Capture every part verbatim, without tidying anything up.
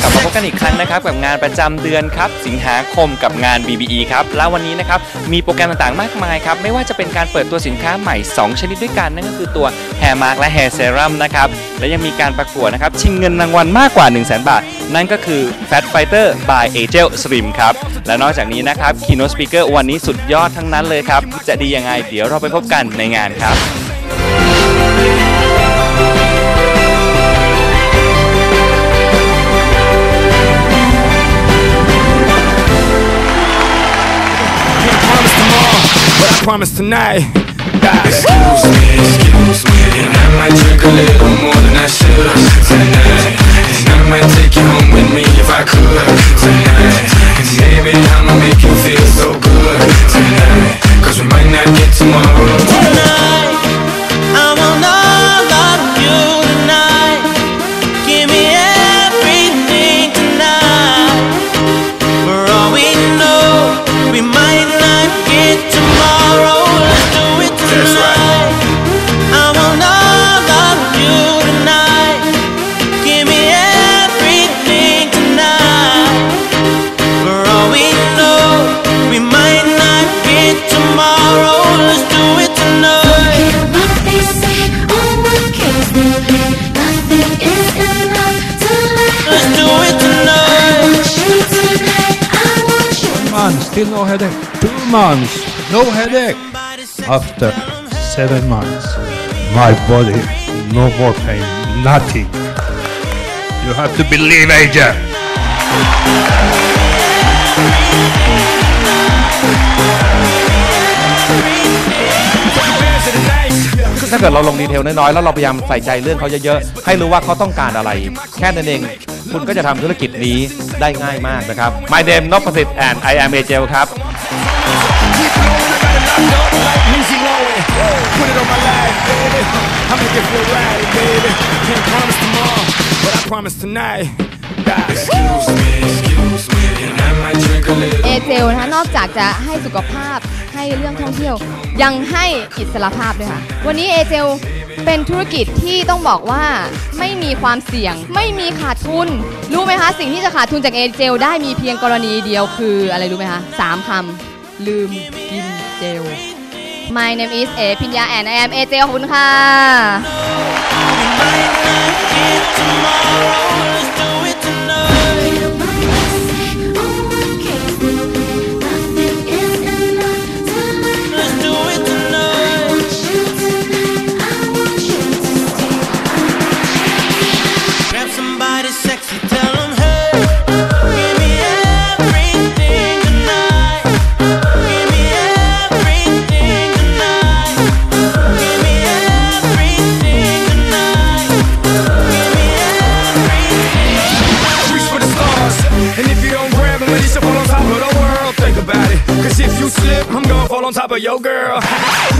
กลับมาพบกันอีกครั้งนะครับกับงานประจำเดือนครับสิงหาคมกับงาน บี บี อี ครับแล้ววันนี้นะครับมีโปรแกรมต่างๆมากมายครับไม่ว่าจะเป็นการเปิดตัวสินค้าใหม่สองชนิดด้วยกันนั่นก็คือตัว Hair Mask และ Hair Serum นะครับและยังมีการประกวดนะครับชิงเงินรางวัลมากกว่า หนึ่งแสนบาทนั่นก็คือ Fat Fighter by เอ เจ แอล Slim ครับและนอกจากนี้นะครับ Keynote Speaker วันนี้สุดยอดทั้งนั้นเลยครับจะดียังไงเดี๋ยวเราไปพบกันในงานครับPromise tonight. Excuse me, excuse me, and I might drink a little more than I should tonight. And I might take you home with me if I could tonight. Cause baby, I'ma make you feel so good tonight. Cause we might not get tomorrow. Tonight, I wanna love you tonight. Give me everything tonight. For all we know, we might not get tomorrow.That's right. I wanna love you tonight. Give me everything tonight. For all we know, we might not get tomorrow. Let's do it tonight. Look at what they say, all my kids they play. Nothing is enough tonight. Let's do it tonight. I want you tonight. I want you. Two months, still no headache. Two months, no headache.After seven months, my body, no more pain, nothing. You have to believe, Agel.ถ้าเกิดเราลงดีเทลน้อยๆแล้วเราพยายามใส่ใจเรื่องเขาเยอะๆให้รู้ว่าเขาต้องการอะไรแค่นั้นเองคุณก็จะทำธุรกิจนี้ได้ง่ายมากนะครับ My name Nopasit and I am เอ เจ แอล ครับPut it on my life, baby. I'll make it feel right, baby. Can't promise tomorrow, but I promise tonight. Excuse me, excuse me, and I might drink a little. เอ เจ แอล นะคะนอกจากจะให้สุขภาพให้เรื่องท่องเที่ยวยังให้อิสรภาพด้วยค่ะวันนี้ เอ เจ แอล เป็นธุรกิจที่ต้องบอกว่าไม่มีความเสี่ยงไม่มีขาดทุนรู้ไหมคะสิ่งที่จะขาดทุนจาก เอ เจ แอล ได้มีเพียงกรณีเดียวคืออะไรรู้ไหมคะสามคำลืมกินเจลMy name is A.Pinya and I am เอ เจ แอล คุณค่ะTop of your girl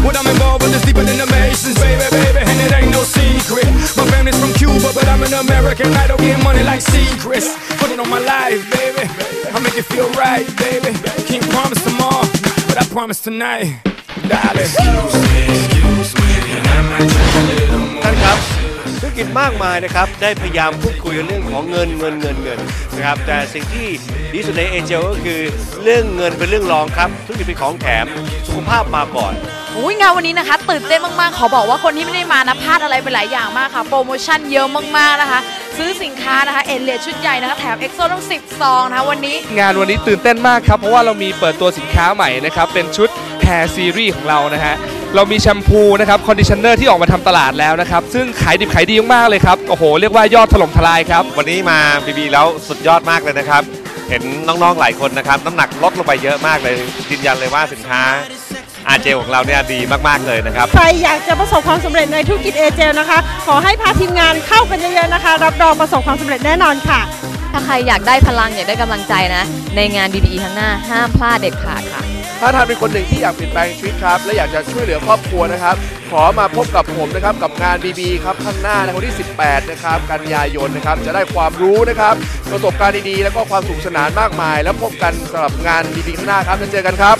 When I'm involved with this deeper than the Masons Baby, baby, and it ain't no secret My family's from Cuba, but I'm an American I don't get money like secrets Put it on my life, baby I'll make it feel right, baby Can't promise tomorrow, but I promise tonight Darling Excuse me, excuse me And I might drink a little more ท่านครับธุรกิจมากมายนะครับได้พยายามพูดคุยเรื่องของเงินเงินเงินเงินนะครับแต่สิ่งที่ดีสุดใน เอ เจ แอล ก็คือเรื่องเงินเป็นเรื่องรองครับธุรกิจเป็นของแถมสุขภาพมาก่อนโอ้ยงานวันนี้นะคะตื่นเต้นมากๆขอบอกว่าคนที่ไม่ได้มานะพลาดอะไรไปหลายอย่างมากค่ะโปรโมชั่นเยอะมากๆนะคะซื้อสินค้านะคะเอเลียชุดใหญ่นะคะแถมเอ็กโซต้องสิบซองนะคะวันนี้งานวันนี้ตื่นเต้นมากครับเพราะว่าเรามีเปิดตัวสินค้าใหม่นะครับเป็นชุดแฮร์ซีรีส์ของเรานะฮะเรามีแชมพูนะครับคอนดิชเนอร์ที่ออกมาทำตลาดแล้วนะครับซึ่งขายดิบขายดีมากเลยครับโอ้โหเรียกว่ายอดถล่มทลายครับวันนี้มาบีบีแล้วสุดยอดมากเลยนะครับเห็นน้องๆหลายคนนะครับน้ำหนักลดลงไปเยอะมากเลยยืนยันเลยว่าสินค้า เอ เจ แอล ของเราเนี่ยดีมากๆเลยนะครับใครอยากจะประสบความสำเร็จในธุรกิจ เอ เจ แอล นะคะขอให้พาทีมงานเข้ากันเยอะๆนะคะรับรองประสบความสำเร็จแน่นอนค่ะถ้าใครอยากได้พลังอยากได้กำลังใจนะในงาน บี บี อี ครั้งหน้าห้ามพลาดเด็ดขาดค่ะถ้าท่านเป็นคนหนึ่งที่อยากเปลี่ยนแปลงชีวิตครับและอยากจะช่วยเหลือครอบครัวนะครับขอมาพบกับผมนะครับกับงาน บี บี อี ครับข้างหน้าในวันที่สิบแปดนะครับกันยายนนะครับจะได้ความรู้นะครับประสบการณ์ดีๆแล้วก็ความสนุกสนานมากมายแล้วพบกันสำหรับงาน บี บี อี ข้างหน้าครับจะเจอกันครับ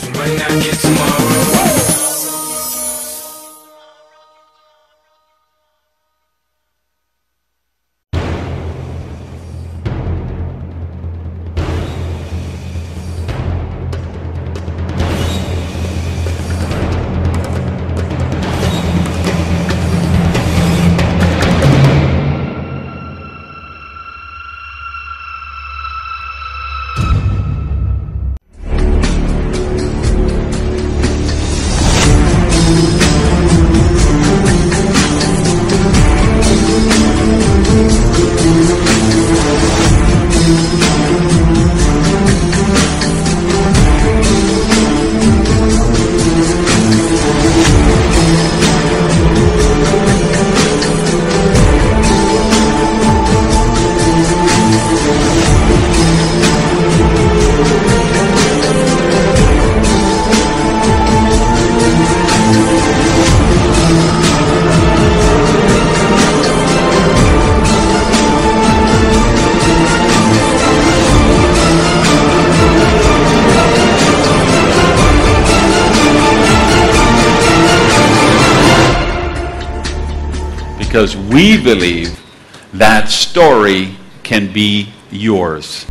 because we believe that story can be yours.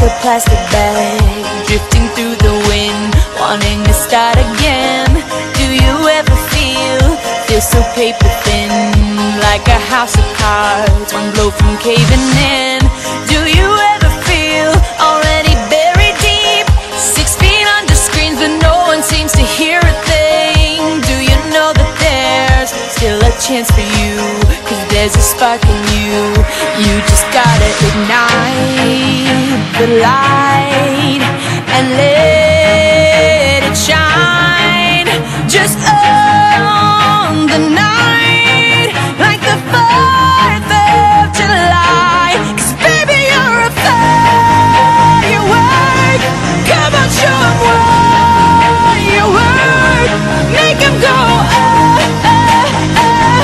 awkward plastic bag, drifting through the wind, wanting to start again. Do you ever feel, feel so paper thin, like a house of cards, one blow from caving in? Do you ever feel, already buried deep, six feet under screens but no one seems to hear a thing? Do you know that there's still a chance for you, cause there's a spark in you, you just gotta ignite the light and let it shine. Just own the night like the fourth of July. Cause baby, you're a firework. Come on, show 'em what you work. Make 'em go oh, oh, oh,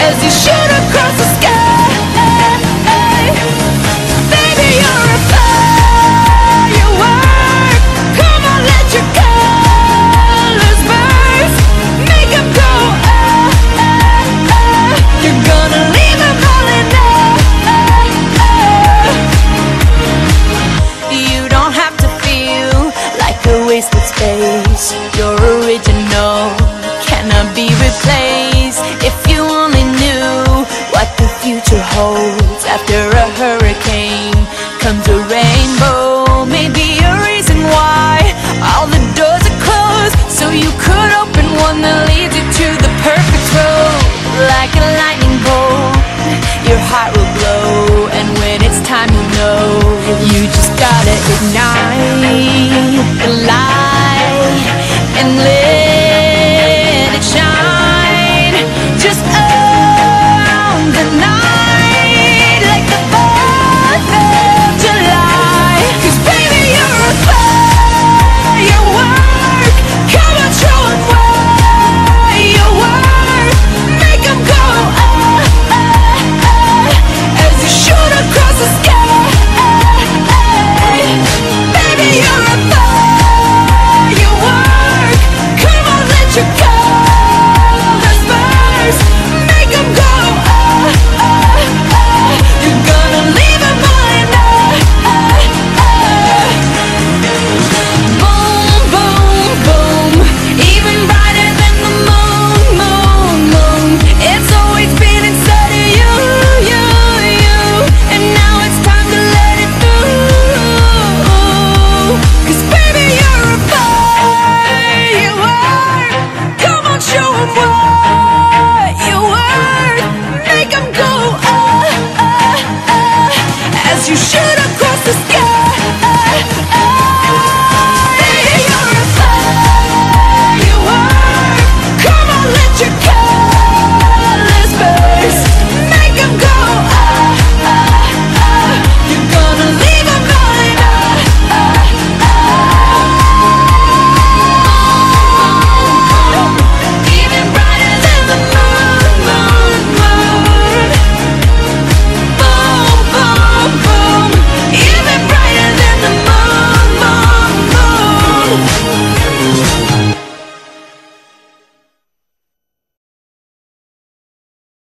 as you shoot across the sky. Space, you're original, cannot be replaced. If you only knew what the future holds after a